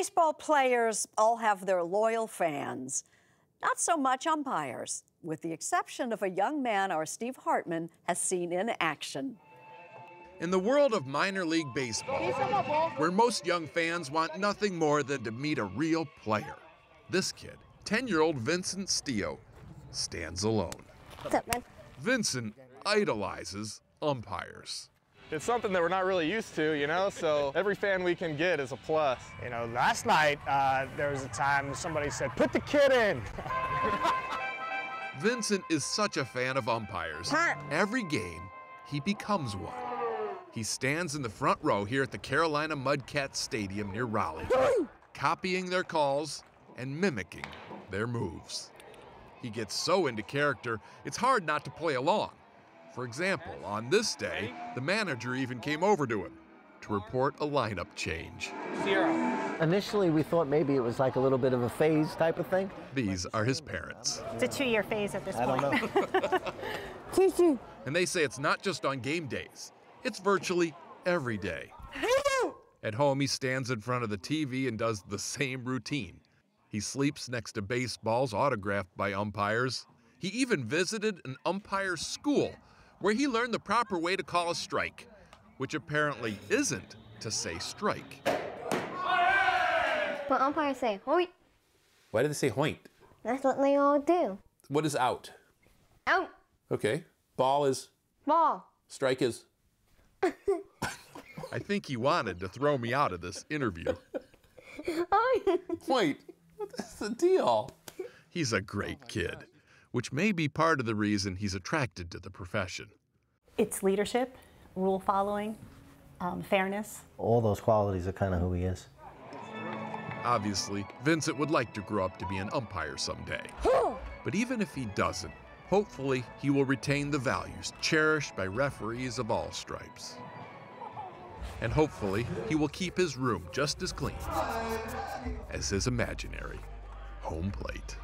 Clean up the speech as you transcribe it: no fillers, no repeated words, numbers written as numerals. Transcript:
Baseball players all have their loyal fans. Not so much umpires, with the exception of a young man our Steve Hartman has seen in action. In the world of minor league baseball, where most young fans want nothing more than to meet a real player, this kid, 10-year-old Vincent Stio, stands alone. What's up, man? Vincent idolizes umpires. It's something that we're not really used to, you know, so every fan we can get is a plus. You know, last night there was a time somebody said, put the kid in. Vincent is such a fan of umpires. Every game, he becomes one. He stands in the front row here at the Carolina Mudcats Stadium near Raleigh, copying their calls and mimicking their moves. He gets so into character, it's hard not to play along. For example, on this day, the manager even came over to him to report a lineup change. Initially, we thought maybe it was like a little bit of a phase type of thing. These are his parents. It's a 2-year phase at this point. I don't know. And they say it's not just on game days. It's virtually every day. At home, he stands in front of the TV and does the same routine. He sleeps next to baseballs autographed by umpires. He even visited an umpire school where he learned the proper way to call a strike, which apparently isn't to say strike. But umpires say hoint. Why do they say hoint? That's what they all do. What is out? Out. Okay. Ball is? Ball. Strike is? I think he wanted to throw me out of this interview. Wait, what's the deal? He's a great kid, which may be part of the reason he's attracted to the profession. It's leadership, rule following, fairness. All those qualities are kind of who he is. Obviously, Vincent would like to grow up to be an umpire someday. But even if he doesn't, hopefully he will retain the values cherished by referees of all stripes. And hopefully he will keep his room just as clean as his imaginary home plate.